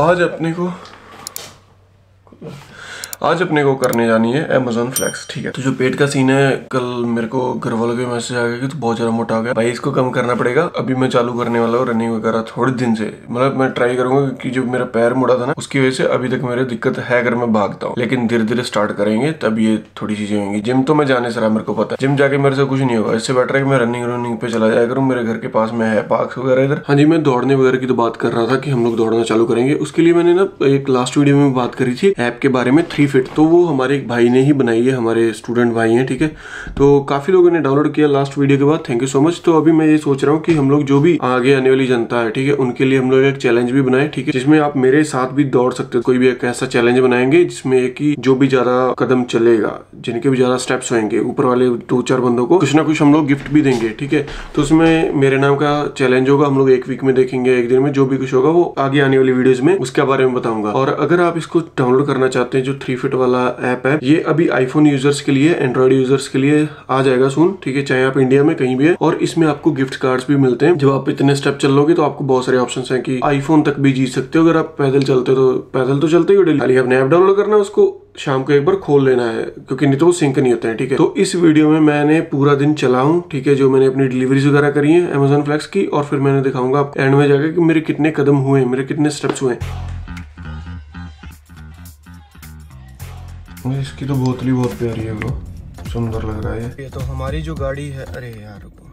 आज अपने को करने जानी है Amazon Flex, ठीक है। तो जो पेट का सीन है, कल मेरे को घर वालों के मैसेज आ गया कि तो बहुत ज़्यादा मोटा हो गया भाई, इसको कम करना पड़ेगा। अभी मैं चालू करने वाला हूँ रनिंग वगैरह थोड़े दिन से, मतलब मैं ट्राई करूंगा कि जो मेरा पैर मुड़ा था ना, उसकी वजह से अभी तक मेरे दिक्कत है अगर मैं भागता हूँ, लेकिन धीरे धीरे स्टार्ट करेंगे तब ये थोड़ी चीज़ें होंगी। जिम तो मैं जाने से रहा, मेरे को पता है जिम जाके मेरे से कुछ नहीं होगा। इससे बेटर है कि मैं रनिंग पे चला जाया करूँ, मेरे घर के पास में है पार्क वगैरह इधर। हाँ जी, मैं दौड़ने वगैरह की तो बात कर रहा था कि हम लोग दौड़ना चालू करेंगे। उसके लिए मैंने ना एक लास्ट वीडियो में बात करी थी ऐप के बारे में, 3 Fit, तो वो हमारे एक भाई ने ही बनाई है, हमारे स्टूडेंट भाई हैं, ठीक है। तो काफी लोगों ने डाउनलोड किया लास्ट वीडियो के बाद, थैंक यू सो मच। तो अभी मैं ये सोच रहा हूँ कि हम लोग जो भी आगे आने वाली जनता है, ठीक है, उनके लिए हम लोग एक चैलेंज भी बनाए, ठीक है, जिसमें आप मेरे साथ भी दौड़ सकते हो। कोई भी एक ऐसा चैलेंज बनाएंगे जिसमें कि जो भी ज्यादा कदम चलेगा, जिनके भी ज्यादा स्टेप्स होंगे, ऊपर वाले 2-4 बंदों को कुछ ना कुछ हम लोग गिफ्ट भी देंगे, ठीक है। तो उसमें मेरे नाम का चैलेंज होगा, हम लोग एक वीक में देखेंगे, एक दिन में जो भी कुछ होगा वो आगे आने वाली वीडियोज में उसके बारे में बताऊंगा। और अगर आप इसको डाउनलोड करना चाहते हैं जो 3 Fit वाला ऐप है, ये अभी आईफोन यूजर्स के लिए, एंड्रॉइड यूजर्स के लिए आ जाएगा सून, ठीक है, चाहे आप इंडिया में कहीं भी है। और इसमें आपको गिफ्ट कार्ड्स भी मिलते हैं। जब आप इतने स्टेप चल लोगे तो आपको बहुत सारे ऑप्शंस हैं कि आईफोन तक भी जीत सकते हो अगर आप पैदल चलते हो, तो पैदल तो चलते ही हो डेली। आपने ऐप डाउनलोड करना है, उसको शाम को एक बार खोल लेना है क्योंकि नहीं तो वो सिंक नहीं होते हैं, ठीक है। तो इस वीडियो में मैंने पूरा दिन चला हूँ, ठीक है, जो मैंने अपनी डिलीवरीज वगैरह करी है अमेजॉन फ्लेक्स की, और फिर मैंने दिखाऊंगा आप एंड में जाकर कि मेरे कितने कदम हुए, मेरे कितने स्टेप्स हुए। इसकी तो बोतल ही बहुत प्यारी है ब्रो, सुंदर लग रहा है ये तो। हमारी जो गाड़ी है, अरे यार रुको,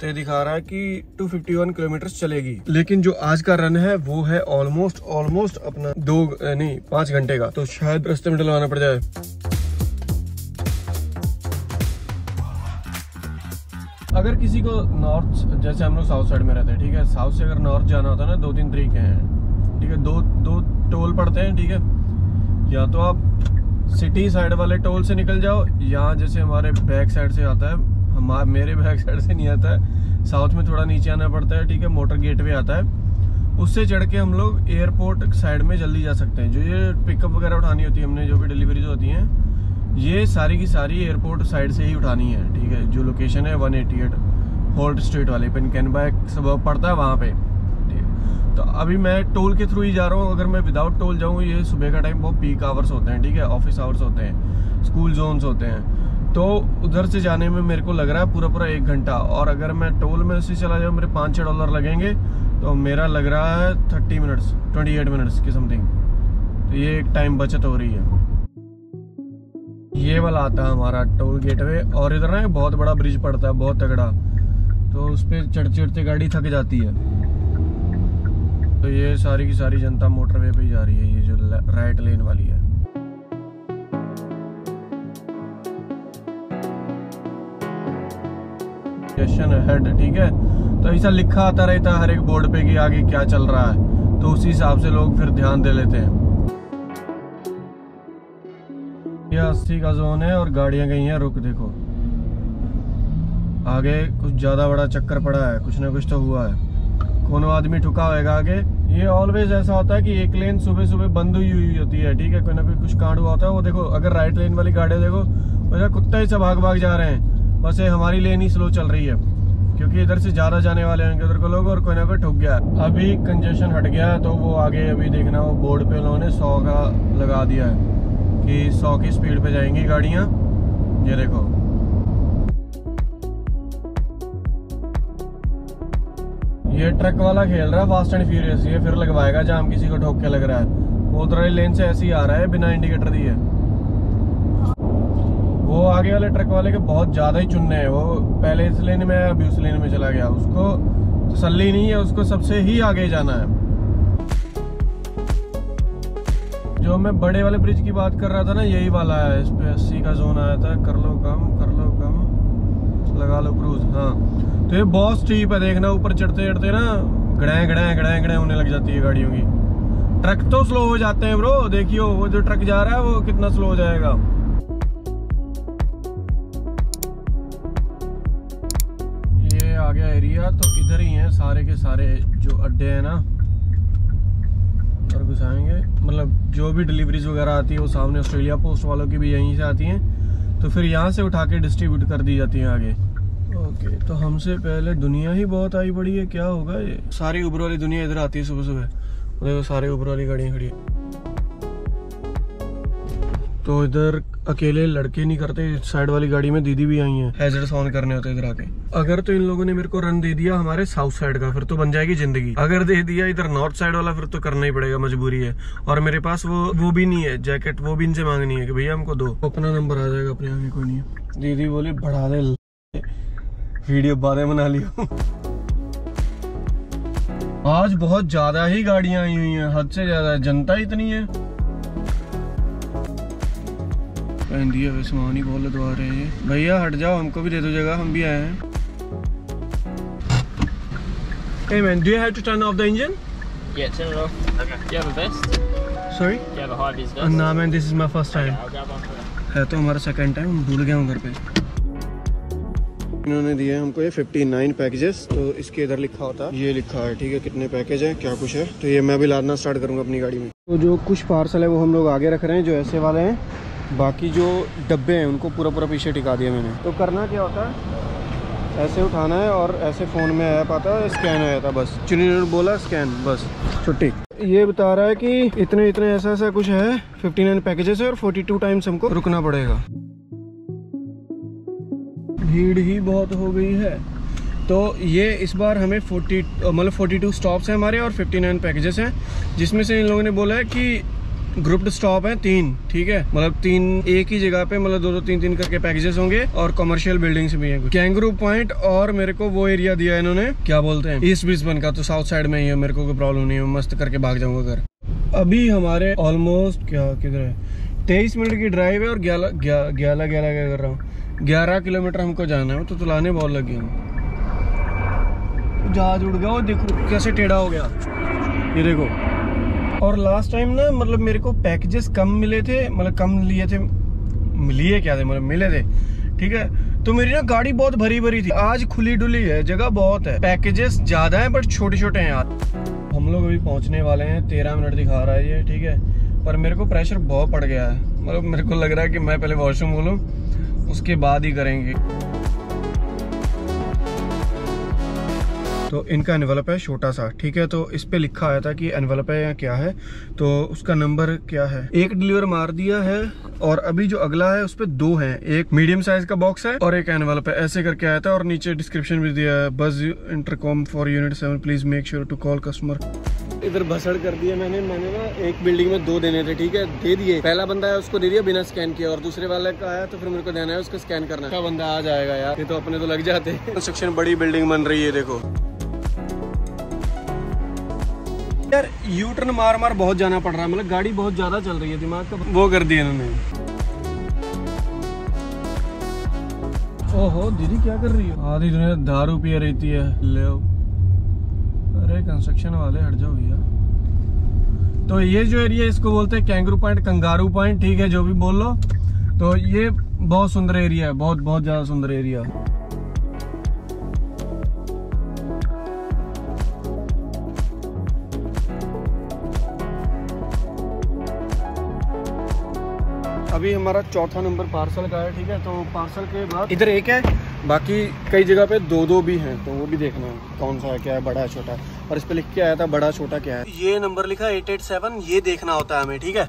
तो ये दिखा रहा है कि 251 किलोमीटर चलेगी, लेकिन जो आज का रन है वो है ऑलमोस्ट अपना 5 घंटे का, तो शायद रास्ते में डलवाना पड़ जाए। अगर किसी को नॉर्थ, जैसे हम लोग साउथ साइड में रहते हैं, ठीक है, साउथ से अगर नॉर्थ जाना होता है ना, 2-3 तरीके हैं, ठीक है। दो टोल पड़ते हैं, ठीक है, या तो आप सिटी साइड वाले टोल से निकल जाओ, यहाँ जैसे हमारे बैक साइड से आता है, हमारे मेरे बैक साइड से नहीं आता है, साउथ में थोड़ा नीचे आना पड़ता है, ठीक है, मोटर गेटवे आता है, उससे चढ़ के हम लोग एयरपोर्ट साइड में जल्दी जा सकते हैं। जो ये पिकअप वगैरह उठानी होती है हमने, जो भी डिलीवरीज होती हैं, ये सारी की सारी एयरपोर्ट साइड से ही उठानी है, ठीक है। जो लोकेशन है 188 होल्ट स्ट्रीट वाले पे, कैनबैक सबर्ब पड़ता है वहाँ पे, ठीक है। तो अभी मैं टोल के थ्रू ही जा रहा हूँ। अगर मैं विदाउट टोल जाऊँ, ये सुबह का टाइम बहुत पीक आवर्स होते हैं, ठीक है, ऑफिस आवर्स होते हैं, स्कूल जोन्स होते हैं, तो उधर से जाने में मेरे को लग रहा है पूरा 1 घंटा। और अगर मैं टोल में उससे चला जाऊँ, मेरे $5-6 लगेंगे, तो मेरा लग रहा है 28 मिनट्स की समथिंग, तो ये एक टाइम बचत हो रही है। ये वाला आता है हमारा टोल गेटवे, और इधर ना बहुत बड़ा ब्रिज पड़ता है, बहुत तगड़ा, तो उस पर चढ़ते गाड़ी थक जाती है। तो ये सारी की सारी जनता मोटरवे पे ही जा रही है, ये जो राइट लेन वाली है। स्टेशन हेड, ठीक है, तो ऐसा लिखा आता रहता है हर एक बोर्ड पे कि आगे क्या चल रहा है, तो उसी हिसाब से लोग फिर ध्यान दे लेते हैं। ये 80 का जोन है और गाड़ियां गई हैं रुक। देखो आगे कुछ ज्यादा बड़ा चक्कर पड़ा है, कुछ ना कुछ तो हुआ है, कोनो आदमी ठुका होगा आगे। ये ऑलवेज ऐसा होता है कि एक लेन सुबह सुबह बंद हुई होती है, ठीक है, कोई ना कोई कुछ कांड हुआ होता है। वो देखो, अगर राइट लेन वाली गाड़ी देखो, वैसा कुत्ता ही सब भाग जा रहे हैं, बस ये हमारी लेन ही स्लो चल रही है क्योंकि इधर से ज्यादा जाने वाले होंगे उधर को लोग, और कोई ना कोई ठुक गया। अभी कंजेशन हट गया है, तो वो आगे अभी देखना, वो बोर्ड पे उन्होंने 100 का लगा दिया है कि 100 की स्पीड पे जाएंगी गाड़ियाँ। ये देखो, ये ट्रक वाला खेल रहा है फास्ट एंड फ्यूरियस, ये फिर लगवाएगा जाम किसी को ठोक के, लग रहा है। वो उधर लेन से ऐसे ही आ रहा है बिना इंडिकेटर दिए। वो आगे वाले ट्रक वाले के बहुत ज्यादा ही चुनने हैं, वो पहले इस लेन में आया, अभी उस लेन में चला गया, उसको तसल्ली नहीं है, उसको सबसे ही आगे जाना है। जो मैं बड़े वाले ब्रिज की बात कर रहा था ना, यही वाला है, इस पे 80 का जोन आया था, कर लो कम लगा लो क्रूज। हाँ, तो ये बहुत स्टीप है, देखना ऊपर चढ़ते चढ़ते ना गड़े होने लग जाती है गाड़ियों की। ट्रक तो स्लो हो जाते हैं ब्रो, देखियो वो जो ट्रक जा रहा है वो कितना स्लो हो जाएगा। ये आ गया एरिया, तो इधर ही है सारे के सारे जो अड्डे हैं ना, और घुसाएंगे, मतलब जो भी डिलीवरीज वगैरह आती है वो सामने ऑस्ट्रेलिया पोस्ट वालों की भी यहीं से आती है, तो फिर यहाँ से उठा के डिस्ट्रीब्यूट कर दी जाती है आगे। ओके तो हमसे पहले दुनिया ही बहुत आई पड़ी है, क्या होगा ये, सारी उबर वाली दुनिया इधर आती है सुबह सुबह, देखो सारे ऊबर वाली गाड़ियाँ खड़ी हैं। तो इधर अकेले लड़के नहीं करते, इस साइड वाली गाड़ी में दीदी भी आई हैं, हैजर्ड्स ऑन करने होते हैं इधर आके। अगर तो इन लोगों ने मेरे को रन दे दिया हमारे साउथ साइड का, फिर तो बन जाएगी जिंदगी। अगर दे दिया इधर नॉर्थ साइड वाला, फिर तो करना ही पड़ेगा, मजबूरी है। और मेरे पास वो भी नहीं है जैकेट, वो भी इनसे मांगनी है कि भैया हमको दो, अपना नंबर आ जाएगा अपने आगे, कोई नहीं है। दीदी बोली बढ़ा दे, वीडियो बारे बना लियो। आज बहुत ज्यादा ही गाड़ियां आई हुई हैं, हद से ज्यादा, जनता इतनी है। सामान ही बहुत लदवा रहे हैं। भैया हट जाओ, हमको भी दे दो जगह, हम भी आए हैं। Hey man, do you have to turn off the engine? Yeah, turn it off. Okay. Do you have a vest? Sorry? Do you have a high-vis vest? No man, this is my first time. Okay, I'll grab one for that. है तो हमारा second time, हम भूल गए घर पे। इन्होंने दिए हमको ये 59 पैकेजेस, तो इसके इधर लिखा होता है, ये लिखा है, ठीक है, कितने पैकेज हैं, क्या कुछ है। तो ये मैं भी लादना स्टार्ट करूंगा अपनी गाड़ी में। तो जो कुछ पार्सल है वो हम लोग आगे रख रहे हैं, जो ऐसे वाले हैं, बाकी जो डब्बे हैं उनको पूरा पूरा पीछे टिका दिया मैंने। तो करना क्या होता है, ऐसे उठाना है और ऐसे फ़ोन में ऐप आता है, स्कैन हो जाता है बस, चुनी बोला स्कैन, बस छुट्टी। ये बता रहा है कि इतने इतने ऐसा ऐसा कुछ है, 59 पैकेजेस है और 42 टाइम्स हमको रुकना पड़ेगा। भीड़ ही बहुत हो गई है। तो ये इस बार हमें 42 स्टॉप्स हैं हमारे और 59 पैकेजेस हैं, जिसमें से इन लोगों ने बोला है कि ग्रुप्ड स्टॉप हैं 3, ठीक है, मतलब 3 एक ही जगह पे, मतलब 2-3 करके पैकेजेस होंगे। और कमर्शियल बिल्डिंग्स भी हैं, कैंगरू पॉइंट, और मेरे को वो एरिया दिया है इन्होंने, क्या बोलते हैं, ईस्ट ब्रिस्बेन का। तो साउथ साइड में ही है, मेरे को कोई प्रॉब्लम नहीं है, मस्त करके भाग जाऊँगा घर। अभी हमारे ऑलमोस्ट क्या किधर है, 23 मिनट की ड्राइव है और 11 किलोमीटर हमको जाना है। तो तुलाने बहुत लगी हम, जहाज उड़ गया, देखो कैसे टेढ़ा हो गया, ये देखो। और लास्ट टाइम ना, मतलब मेरे को पैकेजेस कम मिले थे, मतलब कम लिए थे, लिए क्या थे, मतलब मिले थे, ठीक है। तो मेरी ना गाड़ी बहुत भरी भरी थी, आज खुली डुली है, जगह बहुत है, पैकेजेस ज़्यादा हैं बट छोटे छोटे हैं यार। हम लोग अभी पहुँचने वाले हैं, 13 मिनट दिखा रहा है ये, ठीक है, पर मेरे को प्रेशर बहुत पड़ गया है, मतलब मेरे को लग रहा है कि मैं पहले वॉशरूम बोलूँ उसके बाद ही करेंगे। तो इनका एनवलप है छोटा सा, ठीक है, तो इस पे लिखा आया था कि एनवलप है या क्या है, तो उसका नंबर क्या है। एक डिलीवर मार दिया है और अभी जो अगला है उस पे 2 हैं, एक मीडियम साइज का बॉक्स है और एक एनवलप है, ऐसे करके आया था। और नीचे डिस्क्रिप्शन भी दिया है, बस intercom for unit 7 please make sure to call customer. इधर भसड़ कर दिया मैंने ना, एक बिल्डिंग में 2 देने थे, ठीक है, दे दिए, पहला बंदा है उसको दे दिया बिना स्कैन किया, और दूसरे वाले का आया तो फिर मेरे को देना है, उसको स्कैन करना है। बंदा आ जाएगा यार, ये तो अपने तो लग जाते हैं। कंस्ट्रक्शन बड़ी बिल्डिंग बन रही है, देखो यार, यू टर्न मार मार बहुत जाना पड़ रहा है, मतलब गाड़ी बहुत ज्यादा चल रही है, दिमाग का वो कर दिया इन्होंने। ओहो दीदी क्या कर रही है, आधी दुनिया दारू पिया रहती है, ले अरे कंस्ट्रक्शन वाले हट जाओ भैया। तो ये जो एरिया इसको बोलते हैं कैंगरू पॉइंट, कंगारू पॉइंट, ठीक है, जो भी बोल लो। तो ये बहुत सुंदर एरिया है, बहुत बहुत ज्यादा सुंदर एरिया। अभी हमारा 4था नंबर पार्सल का है, ठीक है, तो पार्सल के बाद इधर एक है, बाकी कई जगह पे 2-2 भी हैं, तो वो भी देखना है कौन सा है, क्या है, बड़ा है, छोटा है। और इस पे लिख के आया था बड़ा छोटा क्या है, ये नंबर लिखा 887, ये देखना होता है हमें, ठीक है।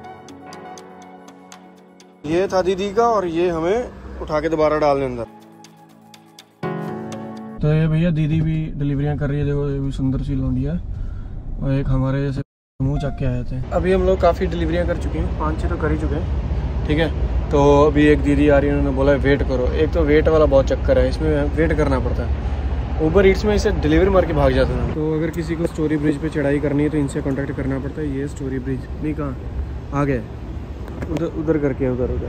ये था दीदी का, और ये हमें उठा के दोबारा डालने अंदर। तो ये भैया दीदी भी डिलीवरियाँ कर रही है, देखो ये भी सुंदर सी लौंडी है, और एक हमारे जैसे मुँह चक के आए थे। अभी हम लोग काफ़ी डिलीवरियाँ कर चुके हैं, 5-6 तो कर ही चुके हैं, ठीक है। तो अभी एक दीदी आ रही है, उन्होंने बोला वेट करो, एक तो वेट वाला बहुत चक्कर है, इसमें वेट करना पड़ता है, ऊबर ईट्स में इसे डिलीवरी मार के भाग जाते हैं। तो अगर किसी को स्टोरी ब्रिज पे चढ़ाई करनी है तो इनसे कांटेक्ट करना पड़ता है। ये स्टोरी ब्रिज नहीं, कहाँ आ गए, उधर उधर करके उधर उधर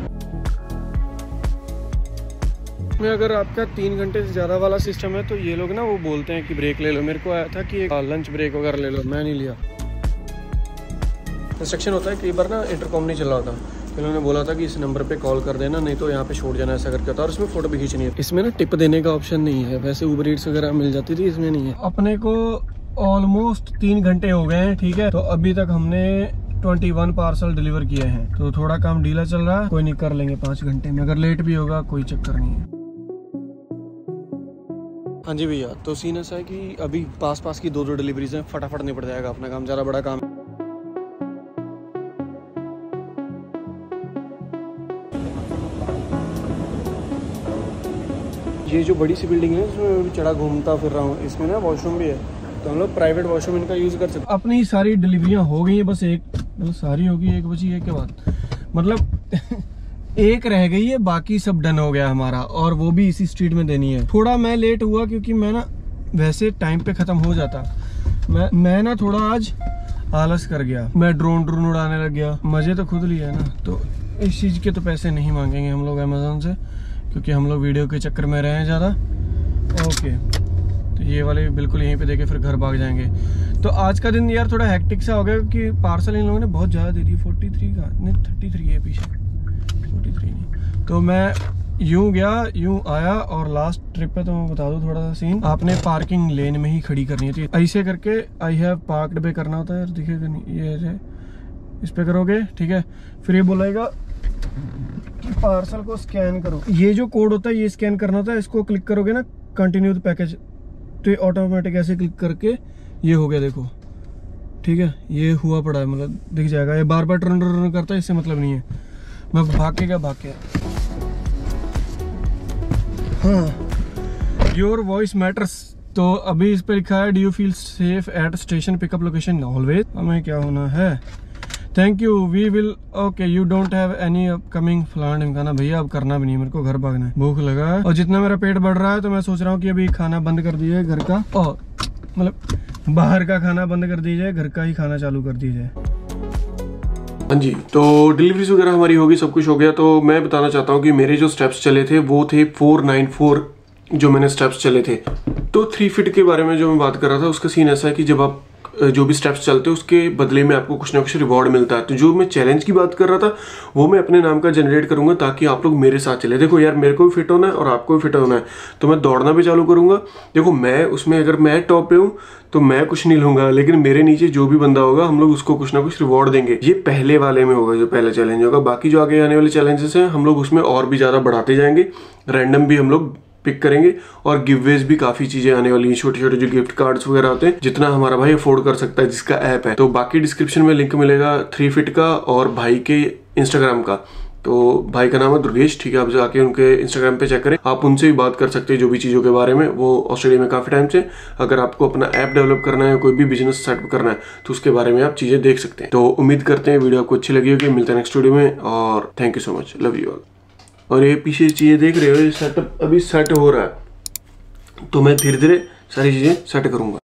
में। अगर आपका 3 घंटे से ज़्यादा वाला सिस्टम है तो ये लोग ना वो बोलते हैं कि ब्रेक ले लो। मेरे को आया था कि लंच ब्रेक वगैरह ले लो, मैं नहीं लिया। इंस्ट्रक्शन होता है कई बार ना, इंटरकॉम नहीं चल रहा होता, इन्होंने बोला था कि इस नंबर पे कॉल कर देना, नहीं तो यहाँ पे छोड़ जाना, ऐसा करके था। और इसमें फोटो भी खींचनी है, इसमें ना टिप देने का ऑप्शन नहीं है, वैसे उबर ईट्स वगैरह मिल जाती थी, इसमें नहीं है। अपने को ऑलमोस्ट 3 घंटे हो गए हैं, ठीक है। तो अभी तक हमने 21 पार्सल डिलीवर किए हैं, तो थोड़ा काम ढीला चल रहा है, कोई नहीं, कर लेंगे 5 घंटे में, अगर लेट भी होगा कोई चक्कर नहीं है। हाँ जी भैया, तो सीन ऐसा है कि अभी पास की 2-2 डिलीवरीज हैं, फटाफट निपट जाएगा अपना काम, ज़रा बड़ा काम। ये जो बड़ी सी बिल्डिंग है इसमें मैं भी चढ़ा घूमता फिर रहा हूँ। इसमें ना वॉशरूम भी है तो हम लोग प्राइवेट वॉशरूम इनका यूज़ कर सकते हैं। अपनी सारी डिलीवरियाँ हो गई हैं, बस एक मतलब सारी होगी, एक बची है, क्या बात, मतलब एक रह गई है, बाकी सब डन हो गया हमारा। और वो भी इसी स्ट्रीट में देनी है। थोड़ा मैं लेट हुआ क्योंकि मैं ना वैसे टाइम पे ख़त्म हो जाता, मैं ना थोड़ा आज आलस कर गया, मैं ड्रोन उड़ाने लग गया। मज़े तो खुद लिए ना, तो इस चीज़ के तो पैसे नहीं मांगेंगे हम लोग अमेज़न से, क्योंकि हम लोग वीडियो के चक्कर में रहे हैं ज़्यादा। ओके, तो ये वाले बिल्कुल यहीं पे देके फिर घर भाग जाएंगे। तो आज का दिन यार थोड़ा हैक्टिक सा हो गया कि पार्सल इन लोगों ने बहुत ज़्यादा दे दी। 43 का नहीं, 33 है पीछे, 43 नहीं। तो मैं यूँ गया यूँ आया, और लास्ट ट्रिप पे तो मैं बता दूँ थोड़ा सा सीन, आपने पार्किंग लेन में ही खड़ी करनी होती है। ऐसे करके आई हैव पार्कड पे करना होता है यार, दिखेगा नहीं, ये है इस पर करोगे, ठीक है। फिर ये बोलेगा पार्सल को स्कैन करो, ये जो कोड होता है ये स्कैन करना होता है। इसको क्लिक करोगे ना, कंटिन्यू द पैकेज, तो ये ऑटोमेटिक ऐसे क्लिक करके ये हो गया, देखो ठीक है, ये हुआ पड़ा है, मतलब दिख जाएगा। ये बार बार टर्न टर्न करता है, इससे मतलब नहीं है। मैं भाग के हाँ, योर वॉइस मैटर्स। तो अभी इस पर लिखा है, do you feel safe at station, pickup location always. हमें क्या होना है, thank you, we will, okay, you don't have any upcoming plan. खाना भैया अब करना भी नहीं, मेरे को घर भागना है, भूख लगा है। और जितना मेरा पेट बढ़ रहा है तो मैं सोच रहा हूँ कि अभी खाना बंद कर दीजिए घर का, और मतलब बाहर का खाना बंद कर दीजिए, घर का ही खाना चालू कर दीजिए। हाँ जी, तो डिलीवरीज वगैरह हमारी होगी, सब कुछ हो गया। तो मैं बताना चाहता हूँ कि मेरे जो स्टेप्स चले थे वो थे 494, जो मैंने स्टेप्स चले थे। तो 3 फिट के बारे में जो मैं बात कर रहा था, उसका सीन ऐसा है कि जब आप जो भी स्टेप्स चलते हैं उसके बदले में आपको कुछ ना कुछ रिवॉर्ड मिलता है। तो जो मैं चैलेंज की बात कर रहा था वो मैं अपने नाम का जनरेट करूंगा, ताकि आप लोग मेरे साथ चले। देखो यार, मेरे को भी फिट होना है और आपको भी फिट होना है, तो मैं दौड़ना भी चालू करूंगा। देखो मैं उसमें, अगर मैं टॉप पे हूँ तो मैं कुछ नहीं लूंगा, लेकिन मेरे नीचे जो भी बंदा होगा हम लोग उसको कुछ ना कुछ रिवॉर्ड देंगे। ये पहले वाले में होगा, जो पहला चैलेंज होगा। बाकी जो आगे आने वाले चैलेंजेस हैं हम लोग उसमें और भी ज़्यादा बढ़ाते जाएंगे, रैंडम भी हम लोग पिक करेंगे, और गिववेज भी काफी चीजें आने वाली हैं, छोटे छोटे जो गिफ्ट कार्ड्स वगैरह आते हैं, जितना हमारा भाई अफोर्ड कर सकता है जिसका ऐप है। तो बाकी डिस्क्रिप्शन में लिंक मिलेगा 3 फिट का और भाई के इंस्टाग्राम का। तो भाई का नाम है दुर्गेश, ठीक है, आप जाके उनके इंस्टाग्राम पे चेक करें, आप उनसे भी बात कर सकते हैं जो भी चीज़ों के बारे में। वो ऑस्ट्रेलिया में काफ़ी टाइम से, अगर आपको अपना ऐप डेवलप करना है, कोई भी बिजनेस सेटअप करना है, तो उसके बारे में आप चीज़ें देख सकते हैं। तो उम्मीद करते हैं वीडियो आपको अच्छी लगी होगी। मिलते हैं नेक्स्ट वीडियो में, और thank you so much, love you all. और ये पीछे चीज़ें देख रहे हो, ये सेटअप अभी सेट हो रहा है, तो मैं धीरे धीरे सारी चीज़ें सेट करूँगा।